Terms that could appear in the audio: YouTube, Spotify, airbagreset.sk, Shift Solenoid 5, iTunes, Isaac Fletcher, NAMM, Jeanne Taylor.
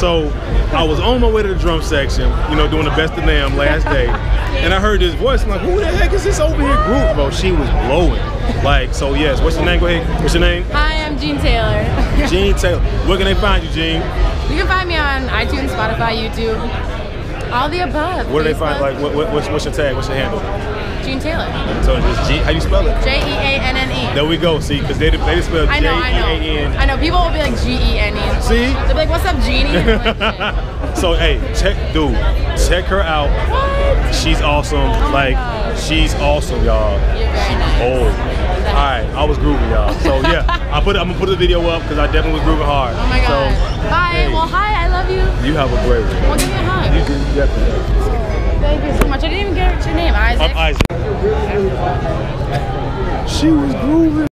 So I was on my way to the drum section, you know, doing the best of NAMM last day, and I heard this voice. I'm like, who the heck is this over here group, bro? She was blowing. Like, so yes, what's your name? Go ahead. What's your name? Hi, I'm Jeanne Taylor. Jeanne Taylor. Where can they find you, Jeanne? You can find me on iTunes, Spotify, YouTube, all the above. Where do they find, like, what's your tag? What's your handle? Jeanne Taylor. So it's G, how you spell it? J-E-A-N-N-E. There we go, see, because they just spell J-E-A-N. I know, people will be like G-E-N-E. See? They'll be like, what's up, Jeannie? Like, so, hey, check her out. What? She's awesome. Oh, like, she's awesome, y'all. She's old. All right, I was grooving, y'all. So, yeah, I'm going to put the video up because I definitely was grooving hard. Oh, my God. So, bye. Hey. Well, hi, I love you. You have a great one. Well, give me a hug. You can definitely. Thank you so much. I didn't even get your name, Isaac. I'm Isaac. She was grooving.